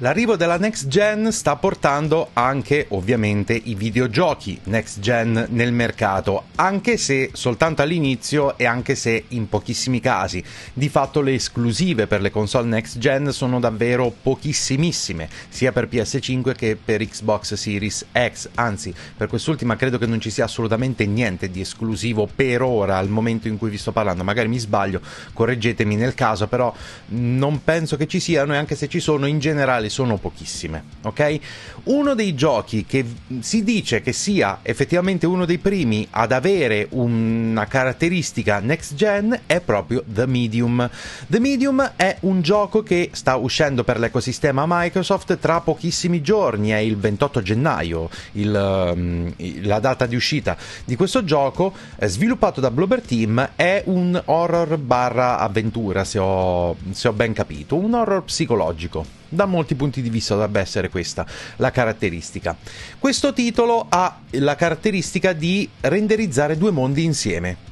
L'arrivo della Next Gen sta portando anche ovviamente i videogiochi Next Gen nel mercato, anche se soltanto all'inizio e anche se in pochissimi casi. Di fatto le esclusive per le console Next Gen sono davvero pochissimissime, sia per PS5 che per Xbox Series X, anzi per quest'ultima credo che non ci sia assolutamente niente di esclusivo per ora, al momento in cui vi sto parlando, magari mi sbaglio, correggetemi nel caso, però non penso che ci siano, e anche se ci sono in generale sono pochissime, ok? Uno dei giochi che si dice che sia effettivamente uno dei primi ad avere una caratteristica next gen è proprio The Medium. The Medium è un gioco che sta uscendo per l'ecosistema Microsoft tra pochissimi giorni, è il 28 gennaio la data di uscita di questo gioco, sviluppato da Bloober Team. È un horror barra avventura, se ho ben capito, un horror psicologico. Da molti punti di vista dovrebbe essere questa la caratteristica. Questo titolo ha la caratteristica di renderizzare due mondi insieme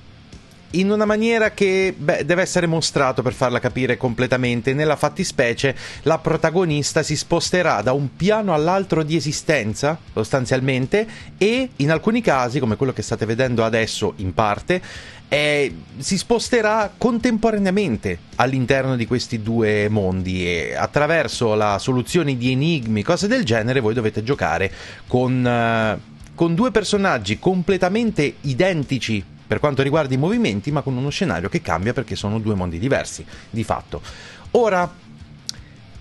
in una maniera che deve essere mostrato per farla capire completamente. Nella fattispecie la protagonista si sposterà da un piano all'altro di esistenza sostanzialmente, e in alcuni casi, come quello che state vedendo adesso in parte, si sposterà contemporaneamente all'interno di questi due mondi, e attraverso la soluzione di enigmi, cose del genere, voi dovete giocare con due personaggi completamente identici per quanto riguarda i movimenti, ma con uno scenario che cambia perché sono due mondi diversi di fatto. Ora,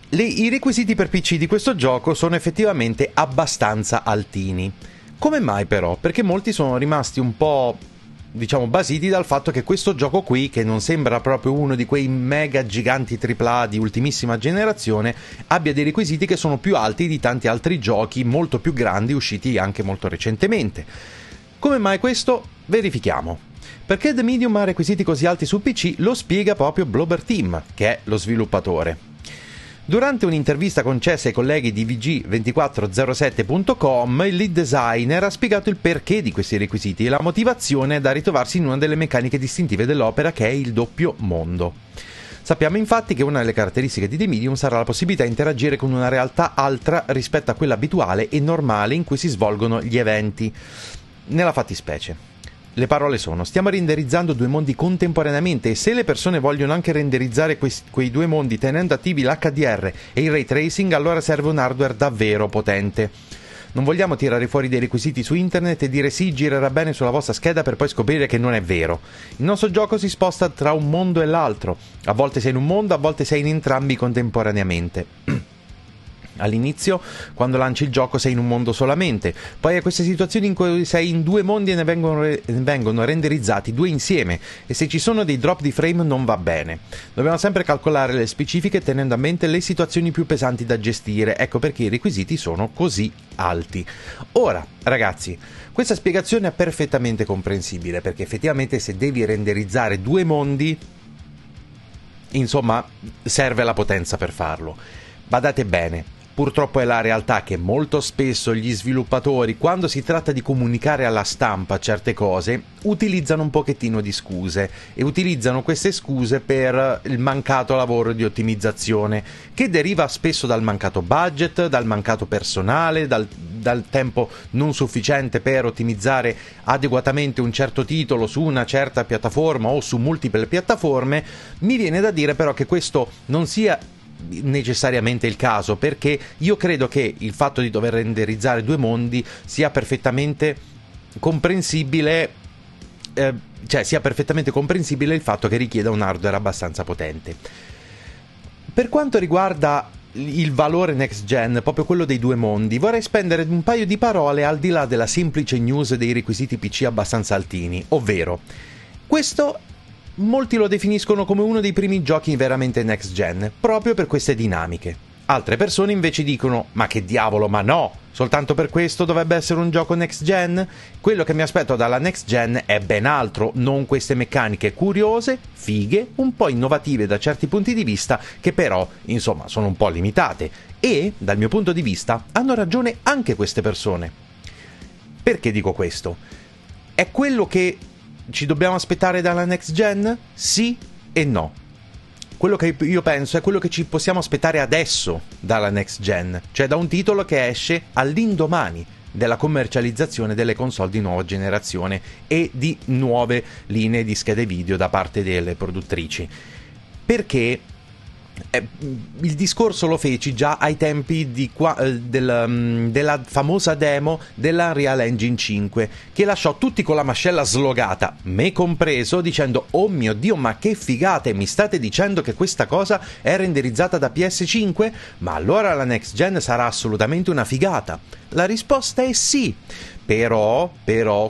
i requisiti per PC di questo gioco sono effettivamente abbastanza altini. Come mai però? Perché molti sono rimasti un po', diciamo, basiti dal fatto che questo gioco qui, che non sembra proprio uno di quei mega giganti AAA di ultimissima generazione, abbia dei requisiti che sono più alti di tanti altri giochi molto più grandi usciti anche molto recentemente. Come mai questo? Verifichiamo. Perché The Medium ha requisiti così alti su PC lo spiega proprio Bloober Team, che è lo sviluppatore. Durante un'intervista concessa ai colleghi di VG2407.com, il lead designer ha spiegato il perché di questi requisiti e la motivazione da ritrovarsi in una delle meccaniche distintive dell'opera, che è il doppio mondo. Sappiamo infatti che una delle caratteristiche di The Medium sarà la possibilità di interagire con una realtà altra rispetto a quella abituale e normale in cui si svolgono gli eventi. Nella fattispecie, le parole sono: stiamo renderizzando due mondi contemporaneamente, e se le persone vogliono anche renderizzare quei due mondi tenendo attivi l'HDR e il ray tracing, allora serve un hardware davvero potente. Non vogliamo tirare fuori dei requisiti su internet e dire sì, girerà bene sulla vostra scheda, per poi scoprire che non è vero. Il nostro gioco si sposta tra un mondo e l'altro, a volte sei in un mondo, a volte sei in entrambi contemporaneamente. All'inizio, quando lanci il gioco, sei in un mondo solamente, poi a queste situazioni in cui sei in due mondi e ne vengono renderizzati due insieme, e se ci sono dei drop di frame non va bene. Dobbiamo sempre calcolare le specifiche tenendo a mente le situazioni più pesanti da gestire, ecco perché i requisiti sono così alti. Ora, ragazzi, questa spiegazione è perfettamente comprensibile, perché effettivamente se devi renderizzare due mondi, insomma, serve la potenza per farlo. Badate bene, purtroppo è la realtà che molto spesso gli sviluppatori, quando si tratta di comunicare alla stampa certe cose, utilizzano un pochettino di scuse, e utilizzano queste scuse per il mancato lavoro di ottimizzazione, che deriva spesso dal mancato budget, dal mancato personale, dal tempo non sufficiente per ottimizzare adeguatamente un certo titolo su una certa piattaforma o su multiple piattaforme. Mi viene da dire però che questo non sia necessariamente il caso, perché io credo che il fatto di dover renderizzare due mondi sia perfettamente comprensibile, il fatto che richieda un hardware abbastanza potente. Per quanto riguarda il valore next gen, proprio quello dei due mondi, vorrei spendere un paio di parole al di là della semplice news dei requisiti PC abbastanza altini, ovvero questo molti lo definiscono come uno dei primi giochi veramente next gen, proprio per queste dinamiche. Altre persone invece dicono: ma che diavolo, ma no, soltanto per questo dovrebbe essere un gioco next gen? Quello che mi aspetto dalla next gen è ben altro, non queste meccaniche curiose, fighe, un po' innovative da certi punti di vista, che però, insomma, sono un po' limitate. E, dal mio punto di vista, hanno ragione anche queste persone. Perché dico questo? È quello che ci dobbiamo aspettare dalla next gen? Sì e no. quello che io penso è quello che ci possiamo aspettare adesso dalla next gen, cioè da un titolo che esce all'indomani della commercializzazione delle console di nuova generazione e di nuove linee di schede video da parte delle produttrici. Perché il discorso lo feci già ai tempi di della famosa demo dell'Unreal Engine 5, che lasciò tutti con la mascella slogata, me compreso, dicendo: oh mio Dio, ma che figate, mi state dicendo che questa cosa è renderizzata da PS5? Ma allora la next gen sarà assolutamente una figata. La risposta è sì, però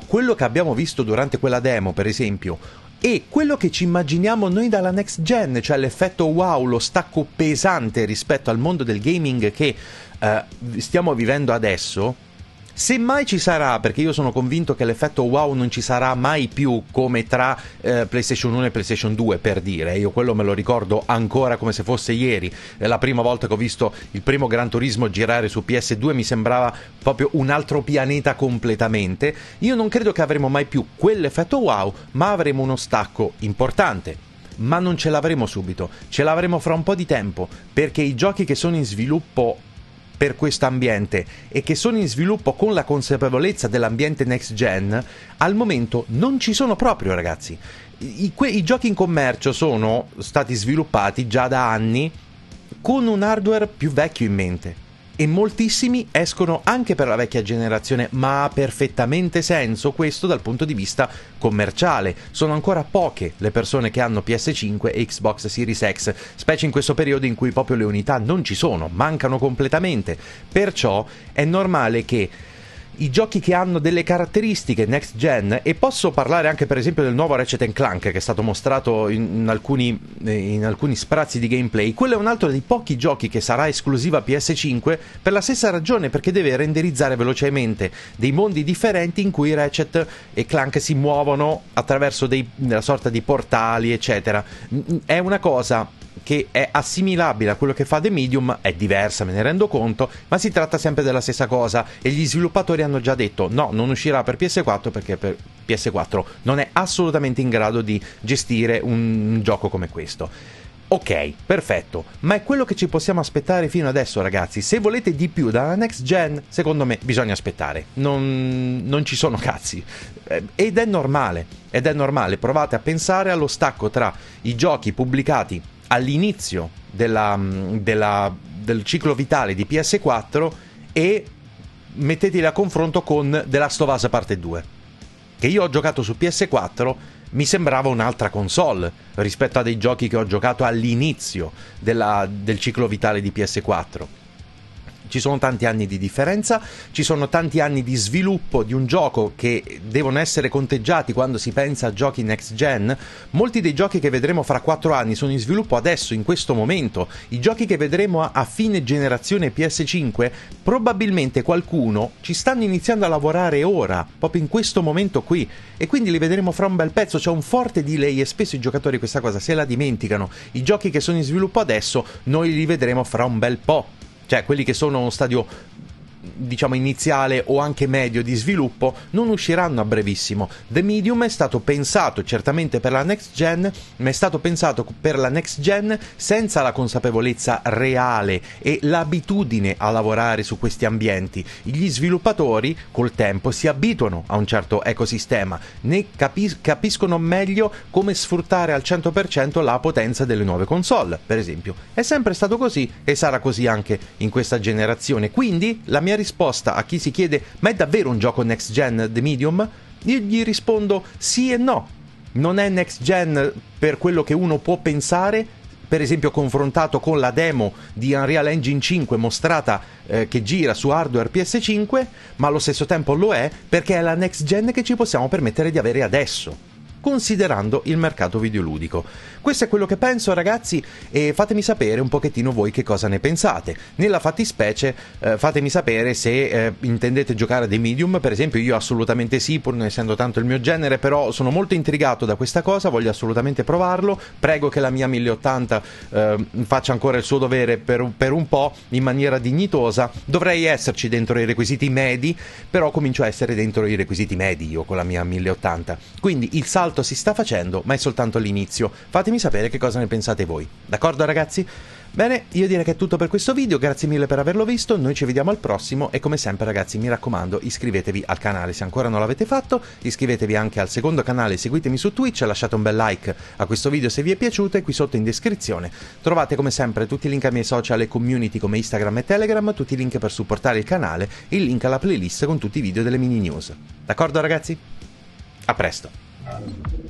quello che abbiamo visto durante quella demo, per esempio, e quello che ci immaginiamo noi dalla next gen, cioè l'effetto wow, lo stacco pesante rispetto al mondo del gaming che stiamo vivendo adesso, semmai ci sarà, perché io sono convinto che l'effetto wow non ci sarà mai più come tra PlayStation 1 e PlayStation 2, per dire. Io quello me lo ricordo ancora come se fosse ieri. La prima volta che ho visto il primo Gran Turismo girare su PS2 mi sembrava proprio un altro pianeta completamente. Io non credo che avremo mai più quell'effetto wow, ma avremo uno stacco importante. Ma non ce l'avremo subito, ce l'avremo fra un po' di tempo, perché i giochi che sono in sviluppo per questo ambiente e che sono in sviluppo con la consapevolezza dell'ambiente next gen al momento non ci sono proprio, ragazzi. I giochi in commercio sono stati sviluppati già da anni con un hardware più vecchio in mente, e moltissimi escono anche per la vecchia generazione, ma ha perfettamente senso questo dal punto di vista commerciale. Sono ancora poche le persone che hanno PS5 e Xbox Series X, specie in questo periodo in cui proprio le unità non ci sono, mancano completamente. Perciò è normale che i giochi che hanno delle caratteristiche next gen, e posso parlare anche per esempio del nuovo Ratchet & Clank che è stato mostrato in alcuni sprazzi di gameplay, quello è un altro dei pochi giochi che sarà esclusiva PS5 per la stessa ragione, perché deve renderizzare velocemente dei mondi differenti in cui Ratchet e Clank si muovono attraverso una sorta di portali eccetera. È una cosa che è assimilabile a quello che fa The Medium, è diversa, me ne rendo conto, ma si tratta sempre della stessa cosa, e gli sviluppatori hanno già detto no, non uscirà per PS4 perché per PS4 non è assolutamente in grado di gestire un gioco come questo. Ok, perfetto, ma è quello che ci possiamo aspettare fino adesso, ragazzi. Se volete di più dalla next gen, secondo me bisogna aspettare, non ci sono cazzi, ed è normale. Provate a pensare allo stacco tra i giochi pubblicati all'inizio del ciclo vitale di PS4 e metteteli a confronto con The Last of Us Part 2, che io ho giocato su PS4, mi sembrava un'altra console rispetto a dei giochi che ho giocato all'inizio del ciclo vitale di PS4. Ci sono tanti anni di differenza, ci sono tanti anni di sviluppo di un gioco che devono essere conteggiati quando si pensa a giochi next gen. Molti dei giochi che vedremo fra 4 anni sono in sviluppo adesso, in questo momento. I giochi che vedremo a fine generazione PS5, probabilmente qualcuno ci stanno iniziando a lavorare ora, proprio in questo momento qui, e quindi li vedremo fra un bel pezzo. C'è un forte delay e spesso i giocatori questa cosa se la dimenticano. I giochi che sono in sviluppo adesso noi li vedremo fra un bel po'. Cioè, quelli che sono uno stadio, diciamo, iniziale o anche medio di sviluppo non usciranno a brevissimo. The Medium è stato pensato certamente per la next gen, ma è stato pensato per la next gen senza la consapevolezza reale e l'abitudine a lavorare su questi ambienti. Gli sviluppatori col tempo si abituano a un certo ecosistema, ne capiscono meglio come sfruttare al 100% la potenza delle nuove console, per esempio. È sempre stato così e sarà così anche in questa generazione. Quindi la mia risposta a chi si chiede ma è davvero un gioco next gen The Medium? Io gli rispondo sì e no. Non è next gen per quello che uno può pensare, per esempio confrontato con la demo di Unreal Engine 5 mostrata che gira su hardware PS5, ma allo stesso tempo lo è perché è la next gen che ci possiamo permettere di avere adesso, considerando il mercato videoludico. Questo è quello che penso, ragazzi, e fatemi sapere un pochettino voi che cosa ne pensate. Nella fattispecie fatemi sapere se intendete giocare a The Medium, per esempio. Io assolutamente sì, pur non essendo tanto il mio genere, però sono molto intrigato da questa cosa, voglio assolutamente provarlo. Prego che la mia 1080 faccia ancora il suo dovere per un po' in maniera dignitosa. Dovrei esserci dentro i requisiti medi, però comincio a essere dentro i requisiti medi io con la mia 1080, quindi il salto molto si sta facendo, ma è soltanto l'inizio. Fatemi sapere che cosa ne pensate voi. D'accordo ragazzi? Bene, io direi che è tutto per questo video, grazie mille per averlo visto, noi ci vediamo al prossimo e come sempre ragazzi mi raccomando iscrivetevi al canale se ancora non l'avete fatto, iscrivetevi anche al secondo canale, seguitemi su Twitch, lasciate un bel like a questo video se vi è piaciuto e qui sotto in descrizione trovate come sempre tutti i link ai miei social e community come Instagram e Telegram, tutti i link per supportare il canale, il link alla playlist con tutti i video delle mini news. D'accordo ragazzi? A presto!